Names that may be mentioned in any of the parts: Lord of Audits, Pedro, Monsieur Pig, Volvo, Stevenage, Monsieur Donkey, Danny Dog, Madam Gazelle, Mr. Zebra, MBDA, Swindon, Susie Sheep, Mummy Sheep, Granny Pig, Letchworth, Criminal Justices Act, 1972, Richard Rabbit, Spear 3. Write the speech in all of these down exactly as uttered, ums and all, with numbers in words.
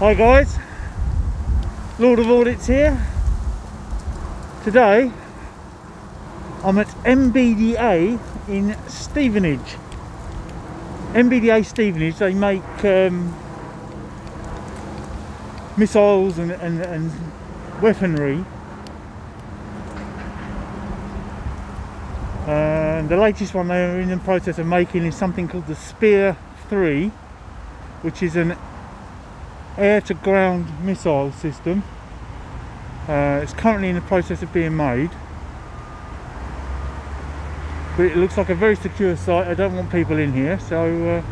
Hi guys, Lord of Audits here. Today I'm at M B D A in Stevenage. M B D A Stevenage, they make um, missiles and, and, and weaponry. And the latest one they are in the process of making is something called the Spear three, which is an air-to-ground missile system. Uh, it's currently in the process of being made. But it looks like a very secure site. I don't want people in here, so uh,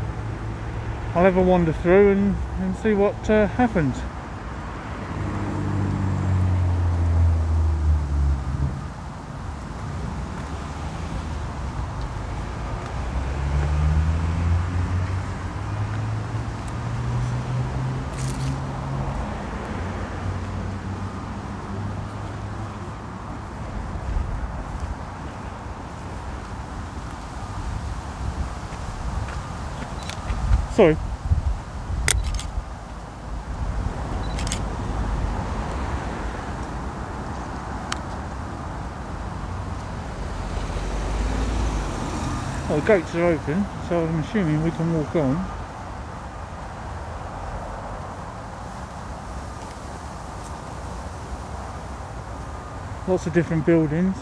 I'll have a wander through and, and see what uh, happens. Sorry. Well, the gates are open, so I'm assuming we can walk on. Lots of different buildings.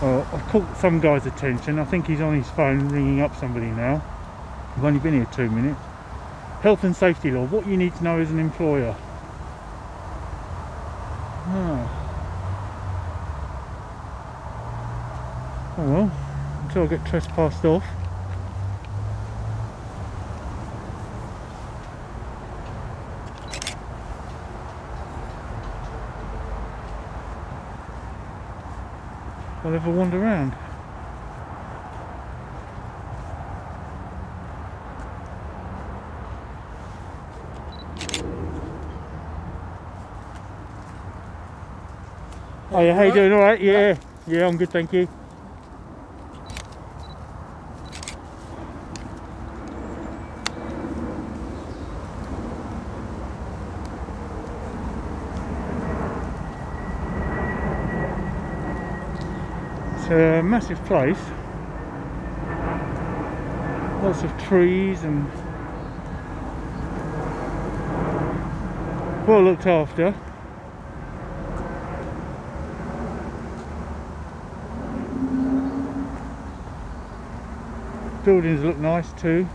Well, I've caught some guy's attention. I think he's on his phone ringing up somebody now. I've only been here two minutes. Health and safety law, what you need to know as an employer. Ah. Oh well, until I get trespassed off. I'll have a wander around. Oh yeah, how you doing? All right? Yeah, yeah, I'm good, thank you. It's a massive place, lots of trees and well looked after. Buildings look nice too.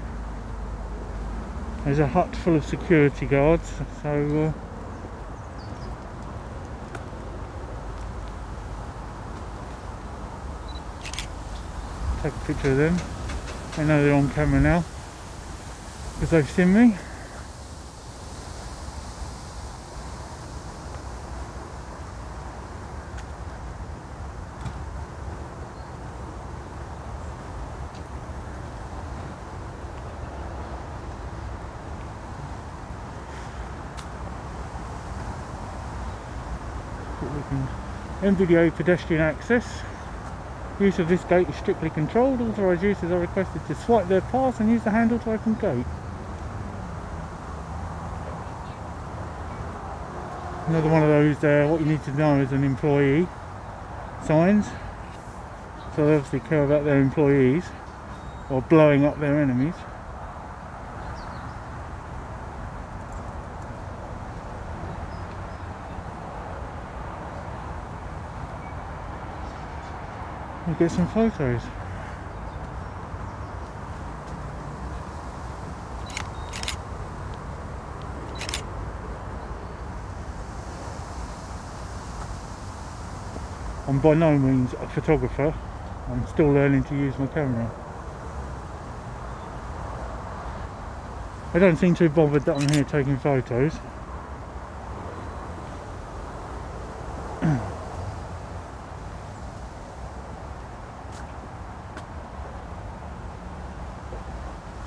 There's a hut full of security guards, so uh, take a picture of them. They know they're on camera now because they've seen me. M B D A pedestrian access. Use of this gate is strictly controlled. Authorised users are requested to swipe their pass and use the handle to open gate. Another one of those uh, what you need to know as an employee signs. So they obviously care about their employees or blowing up their enemies. We'll get some photos. I'm by no means a photographer. I'm still learning to use my camera. I don't seem too bothered that I'm here taking photos.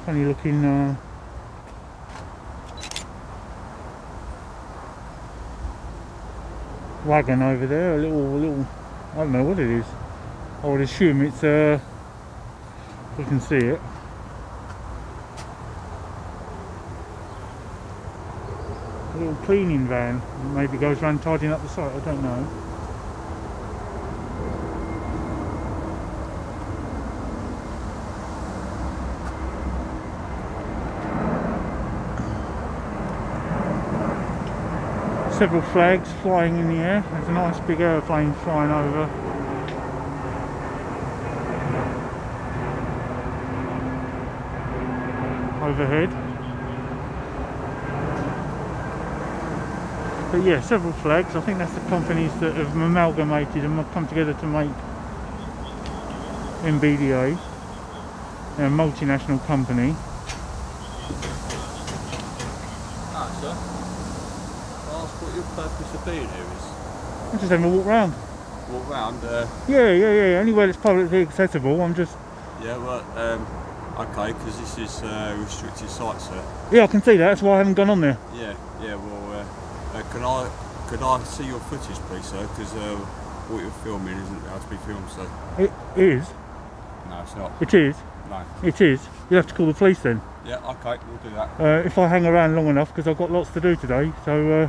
funny looking uh, wagon over there, a little, a little, I don't know what it is. I would assume it's uh, you can see it. A little cleaning van, maybe goes around tidying up the site, I don't know. Several flags flying in the air. There's a nice big airplane flying over. Overhead. But yeah, several flags. I think that's the companies that have amalgamated and have come together to make M B D A. They're a multinational company. Purpose of being here is? I'm just having a walk round. Walk round? Uh, yeah, yeah, yeah. Anywhere that's publicly accessible, I'm just... Yeah, well, um, okay, because this is a uh, restricted site, sir. Yeah, I can see that. That's why I haven't gone on there. Yeah, yeah, well, uh, uh, can I can I see your footage, please, sir? Because uh, what you're filming isn't allowed to be filmed, sir. It is? No, it's not. It is? No. It is? You'll have to call the police then. Yeah, okay, we'll do that. Uh, if I hang around long enough, because I've got lots to do today, so... Uh,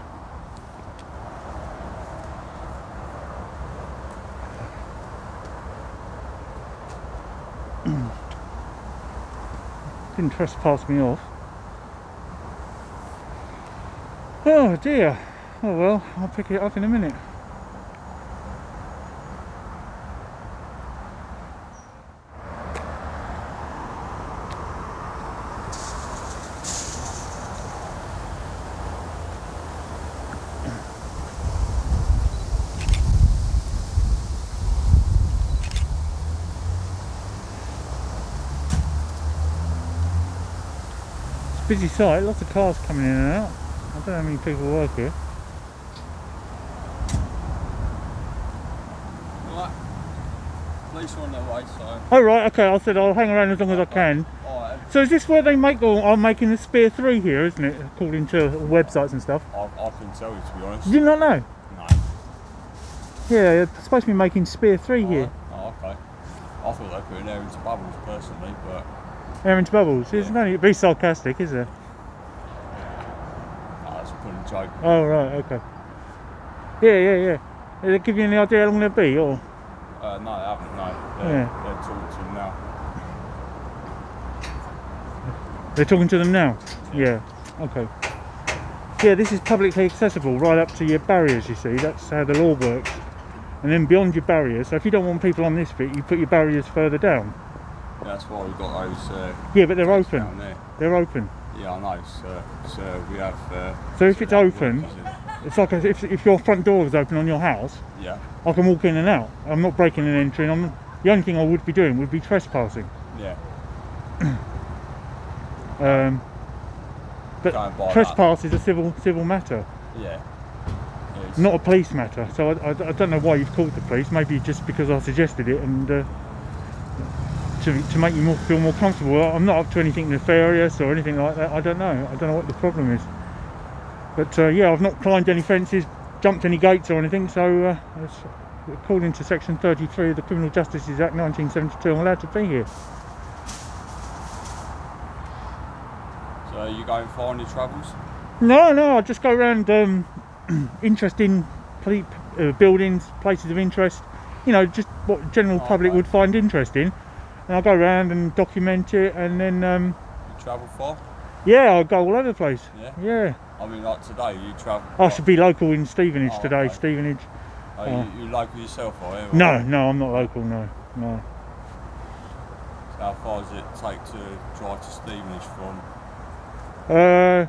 didn't trespass me off. Oh dear. Oh well, I'll pick it up in a minute. Busy site, lots of cars coming in and out. I don't know how many people work here. Right. Police are on their way, so... Oh right, okay, I said I'll hang around as long as I can. Alright. So is this where they make, or are making the Spear three here, isn't it? According to websites and stuff. I, I couldn't tell you, to be honest. You did not know? No. Yeah, they're supposed to be making Spear three All here. Right. Oh, okay. I thought they put an air into bubbles, personally, but... Air into bubbles, yeah. It's not to be sarcastic, is it? No, that's a putting joke. Oh right, okay. Yeah, yeah, yeah. Did they give you any idea how long they'll be, or? Uh, no, I haven't, no. They're, yeah. they're talking to them now. They're talking to them now? Yeah. Yeah, okay. Yeah, this is publicly accessible, right up to your barriers, you see. That's how the law works. And then beyond your barriers, so if you don't want people on this bit, you put your barriers further down. Yeah, that's why we've got those. Uh, yeah, but they're open. Down there. They're open. Yeah, I know. So, so we have. Uh, so if it's open, it's like a, if if your front door is open on your house. Yeah. I can walk in and out. I'm not breaking and entering. I'm the only thing I would be doing would be trespassing. Yeah. um. But trespass that. is a civil civil matter. Yeah. Yes. Not a police matter. So I, I I don't know why you've called the police. Maybe just because I suggested it and. Uh, To, to make you more, feel more comfortable. I'm not up to anything nefarious or anything like that. I don't know. I don't know what the problem is. But uh, yeah, I've not climbed any fences, jumped any gates or anything. So uh, according to section thirty-three of the Criminal Justices Act nineteen seventy-two, I'm allowed to be here. So are you going far on your travels? No, no. I just go around um, interesting uh, buildings, places of interest. You know, just what the general oh, public right. would find interesting. And I'll go around and document it, and then... Um, you travel far? Yeah, I'll go all over the place. Yeah? Yeah. I mean, like today, you travel... I should be local in Stevenage oh, today, okay. Stevenage. Are uh, you, you local yourself, are you? No, no, I'm not local, no, no. So how far does it take to drive to Stevenage from...? Uh,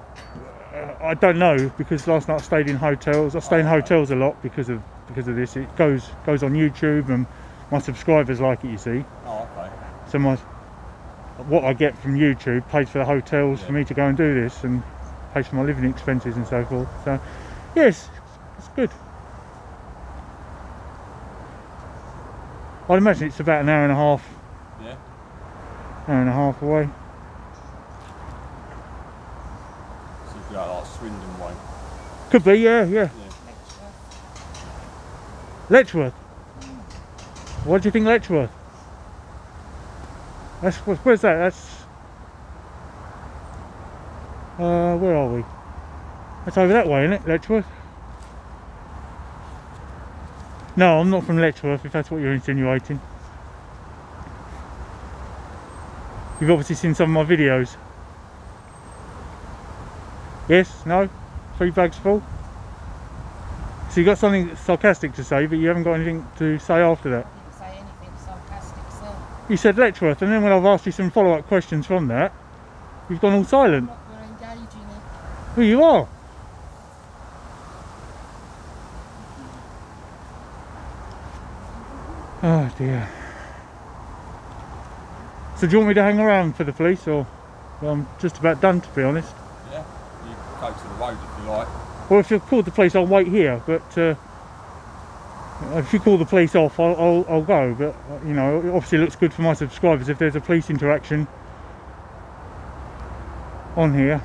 I don't know, because last night I stayed in hotels. I stay oh, in hotels okay. a lot because of because of this. It goes, goes on YouTube, and my subscribers like it, you see. Oh, okay. So my, what I get from YouTube pays for the hotels yeah. for me to go and do this, and pays for my living expenses and so forth. So, yes, it's good. I'd imagine it's about an hour and a half. Yeah. Hour and a half away. Swindon way. Could be, yeah, yeah. yeah. Letchworth. What do you think Letchworth? That's, where's that? That's... Uh, where are we? That's over that way, isn't it? Letchworth? No, I'm not from Letchworth, if that's what you're insinuating. You've obviously seen some of my videos. Yes? No? Three bags full? So you've got something sarcastic to say, but you haven't got anything to say after that. I didn't say anything sarcastic, sir. You said Letchworth, and then when I've asked you some follow-up questions from that, you've gone all silent. We're engaging it. Well, you are. Oh dear. So do you want me to hang around for the police, or well, I'm just about done, to be honest. Yeah, you can go to the road if you like. Well, if you've called the police, I'll wait here. But uh, if you call the police off, I'll, I'll, I'll go. But you know, it obviously looks good for my subscribers if there's a police interaction on here.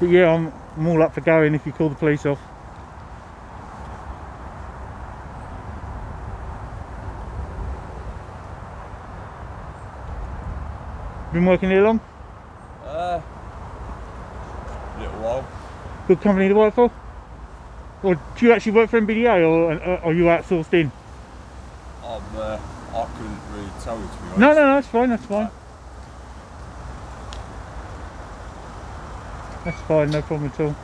But yeah, I'm, I'm all up for going if you call the police off. Been working here long? Uh, a little while. Good company to work for? Or do you actually work for M B D A, or, or are you outsourced in? I'm, uh, I couldn't really tell you, to be honest. No, no, no, that's fine, that's fine. That's fine, no problem at all.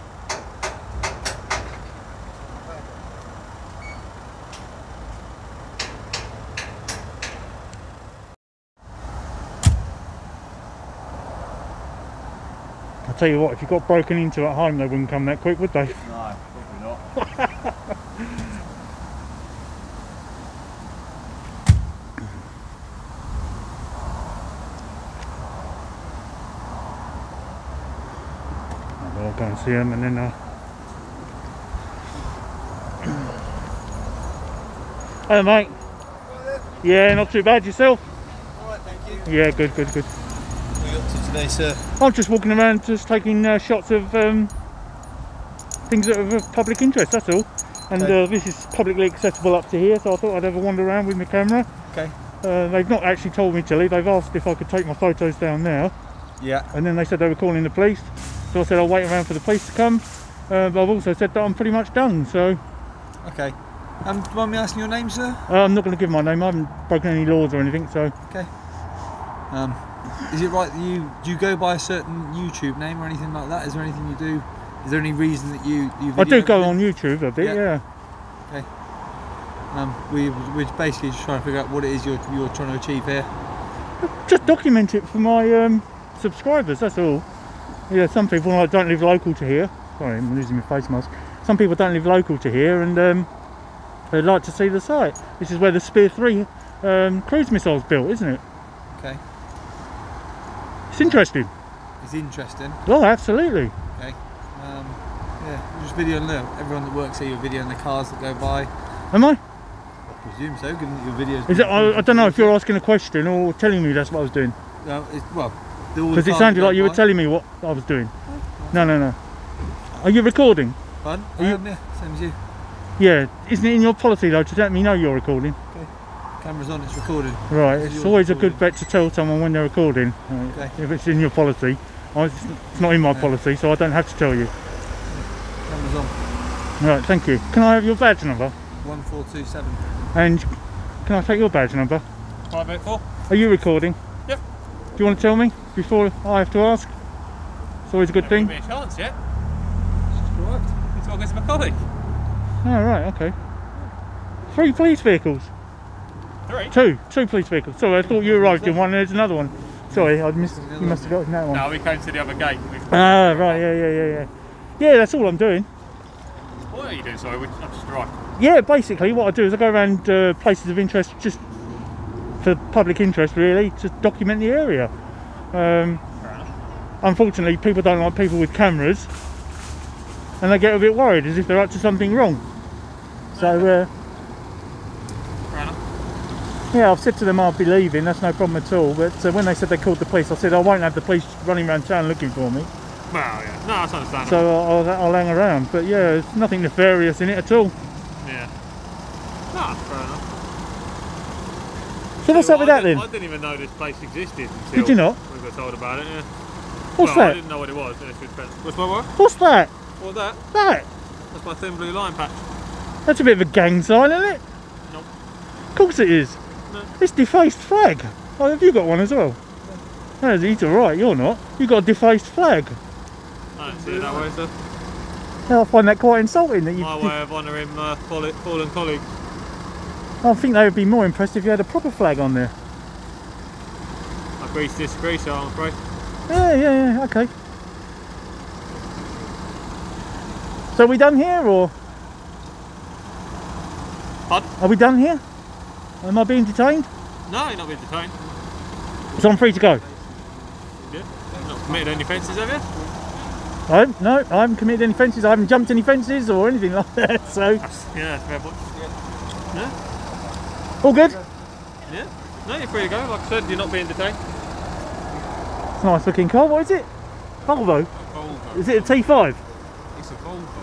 I'll tell you what, if you got broken into at home, they wouldn't come that quick, would they? No, probably not. I'll go and see them, and then. Uh... Hello, mate. Yeah, not too bad yourself. All right, thank you. Yeah, good, good, good. Today, sir? I'm just walking around, just taking uh, shots of um, things that are of public interest, that's all. And okay. uh, this is publicly accessible up to here, so I thought I'd have a wander around with my camera. Okay. Uh, they've not actually told me to leave, they've asked if I could take my photos down now. Yeah. And then they said they were calling the police, so I said I'll wait around for the police to come. Uh, but I've also said that I'm pretty much done, so... Okay. Um, do you mind me asking your name, sir? Uh, I'm not going to give my name, I haven't broken any laws or anything, so... Okay. Um... Is it right that you do you go by a certain YouTube name or anything like that? Is there anything you do? Is there any reason that you you video I do go on YouTube a bit, yeah. yeah. Okay. Um, we we're basically just trying to figure out what it is you're you're trying to achieve here. Just document it for my um, subscribers. That's all. Yeah. Some people like, don't live local to here. Sorry, I'm losing my face mask. Some people don't live local to here, and um, they'd like to see the site. This is where the Spear three um, cruise missile's built, isn't it? Okay. It's interesting. It's interesting. Oh, absolutely. Okay. Um, yeah, just videoing everyone that works here. You're videoing the cars that go by. Am I? I presume so, given that your videos. Is it? I, I don't know if you're asking a question or telling me that's what I was doing. No, it's, well, because it sounded like you by. were telling me what I was doing. No, no, no. Are you recording? Fun. Are you? Um, yeah, same as you. Yeah. Isn't it in your policy though to let me know you're recording? Okay. Camera's on, it's recording. Right, it's always recording. a good bet to tell someone when they're recording. Uh, okay. If it's in your policy. It's not in my yeah. policy, so I don't have to tell you. Camera's on. Right, thank you. Can I have your badge number? one four two seven. And can I take your badge number? five eight four. Are you recording? Yep. Do you want to tell me before I have to ask? It's always a good thing. Give me a chance, yeah? It's all good to my colleague. Oh, right, okay. Three police vehicles. Three? Two, two police vehicles. Sorry, I thought you arrived in one and there's another one. Sorry, I missed, you must have gotten that one. No, we came to the other gate. Ah, right, yeah, yeah, yeah, yeah. Yeah, that's all I'm doing. What are you doing, sorry? I've just arrived. Yeah, basically what I do is I go around uh, places of interest, just for public interest really, to document the area. Um, Fair enough. Unfortunately, people don't like people with cameras and they get a bit worried as if they're up to something wrong. So, uh, Yeah, I've said to them I'd be leaving, that's no problem at all, but uh, when they said they called the police, I said I won't have the police running around town looking for me. Well, yeah, no, that's understandable. So I'll, I'll, I'll hang around, but yeah, there's nothing nefarious in it at all. Yeah. No, fair enough. So let's have with that then. I didn't even know this place existed until... Did you not? We got told about it, yeah. What's well, that? I didn't know what it was. What's my what? What's that? What's that? That? That's my thin blue line patch. That's a bit of a gang sign, isn't it? Nope. Of course it is. No. It's defaced flag. Oh, have you got one as well? No, he's alright, you're not. You've got a defaced flag. I don't see it that way, sir. Yeah, I find that quite insulting. That you My way of honouring uh, fallen colleagues. I think they would be more impressed if you had a proper flag on there. I agree to disagree, so I'm afraid. Yeah, yeah, yeah, okay. So are we done here, or...? Pardon? Are we done here? Am I being detained? No, you're not being detained. So I'm free to go? Yeah. You've not committed any offences, have you? I haven't, no, I haven't committed any offences. I haven't jumped any fences or anything like that, so... That's, yeah, that's fair point. Yeah. Yeah. All good? Yeah. No, you're free to go. Like I said, you're not being detained. It's a nice looking car. What is it? Volvo? Volvo. Is it a T five? It's a Volvo.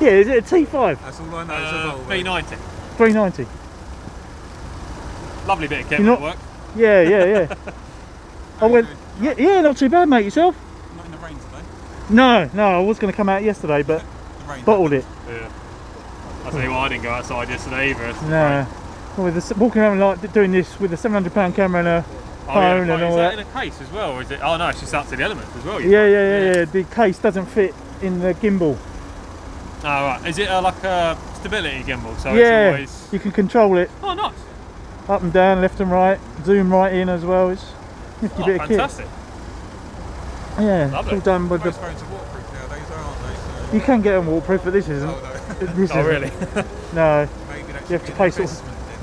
Yeah, is it a T five? That's all I know, uh, it's a Volvo. three ninety. three ninety. Lovely bit of camera work. Yeah, yeah, yeah. I went, yeah, yeah, not too bad, mate. Yourself? Not in the rain today. No, no, I was going to come out yesterday, but the rain bottled happened. It. Yeah. I tell you what, I didn't go outside yesterday either. Nah. Well, with the, walking around like doing this with a seven hundred pound camera and a oh, phone yeah, and all is that. Is that in a case as well, or is it? Oh no, it's just out to the elements as well. Yeah, yeah, yeah, yeah, yeah. The case doesn't fit in the gimbal. Oh right. Is it uh, like a stability gimbal? So yeah. It's always... You can control it. Oh nice. Up and down, left and right, zoom right in as well. It's nifty oh, bit of fantastic. Kit. Yeah, lovely. It's all done with Most the... Phones are waterproof nowadays, aren't they? So, you uh, can get them waterproof, but this isn't. Oh, no. This oh isn't. Really? No. Maybe you have to pay sort of,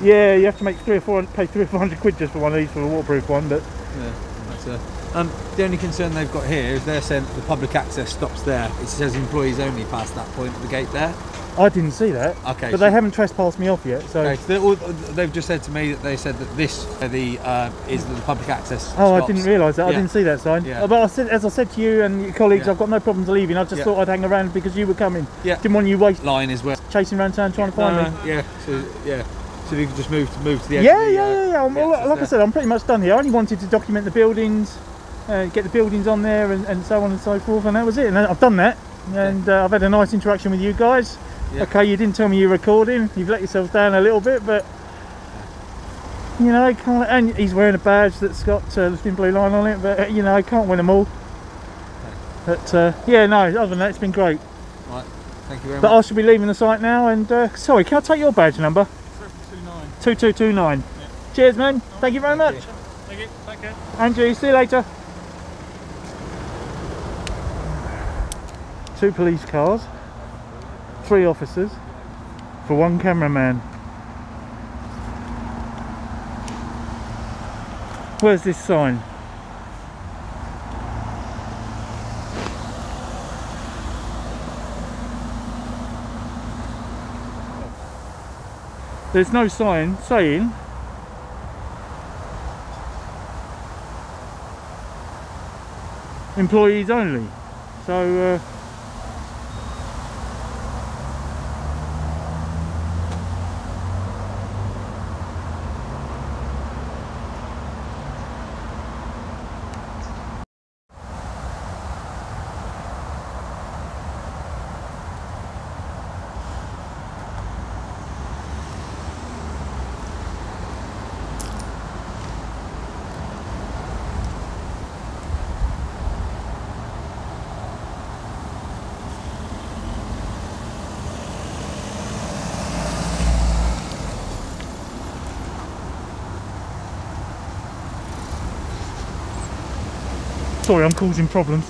yeah, you have to make three or four, pay three or four hundred quid just for one of these for a waterproof one, but yeah, that's a. Um, the only concern they've got here is they're saying the public access stops there. It says employees only past that point at the gate there. I didn't see that. Okay. But so they haven't trespassed me off yet, so... Okay, so they've just said to me that they said that this the uh, is the public access stops. Oh, I didn't realise that. Yeah. I didn't see that sign. Yeah. But I said, as I said to you and your colleagues, yeah. I've got no problems leaving. I just yeah. thought I'd hang around because you were coming. Yeah. Didn't want you waste... Line is where... Chasing around town trying to find uh, me. Yeah, so, yeah. So you could just move to, move to the edge yeah, of the, yeah, yeah, yeah. I'm, like there. I said, I'm pretty much done here. I only wanted to document the buildings, uh, get the buildings on there and, and so on and so forth, and that was it. And I've done that. And yeah. uh, I've had a nice interaction with you guys. Yeah. Okay, you didn't tell me you were recording, you've let yourself down a little bit, but you know, I can't, and he's wearing a badge that's got uh, the thin blue line on it, but you know, I can't win them all. But uh, yeah, no, other than that, it's been great. Right, thank you very but much. But I should be leaving the site now, and uh, sorry, can I take your badge number? two two two nine. two two two nine. Yeah. Cheers, man, no, thank you very thank much. You. Thank you, take care. Andrew, see you later. Two police cars. Three officers for one cameraman. Where's this sign? There's no sign saying employees only. So. Uh, Sorry, I'm causing problems.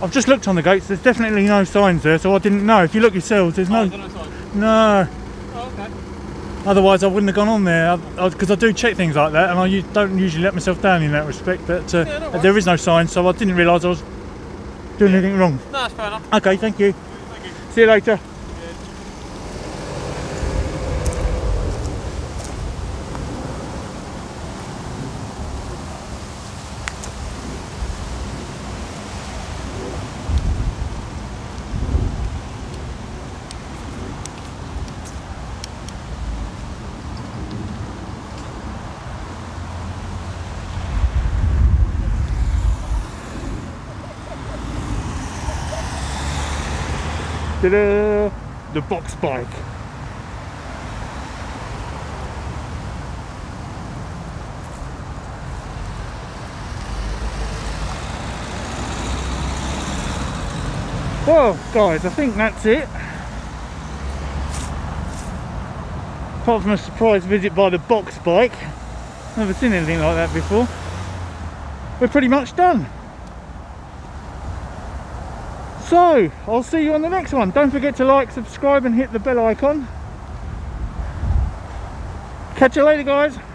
I've just looked on the gates, there's definitely no signs there, so I didn't know. If you look yourselves, there's no... Oh, there's no signs? No. Oh, okay. Otherwise, I wouldn't have gone on there, because I, I, I do check things like that, and I don't usually let myself down in that respect, but uh, yeah, there is no sign, so I didn't realise I was doing yeah. anything wrong. No, that's fair enough. Okay, thank you. Thank you. See you later. Ta-da! The box bike. Well, guys, I think that's it. Apart from a surprise visit by the box bike. Never seen anything like that before. We're pretty much done. So, I'll see you on the next one. Don't forget to like, subscribe and hit the bell icon. Catch you later, guys.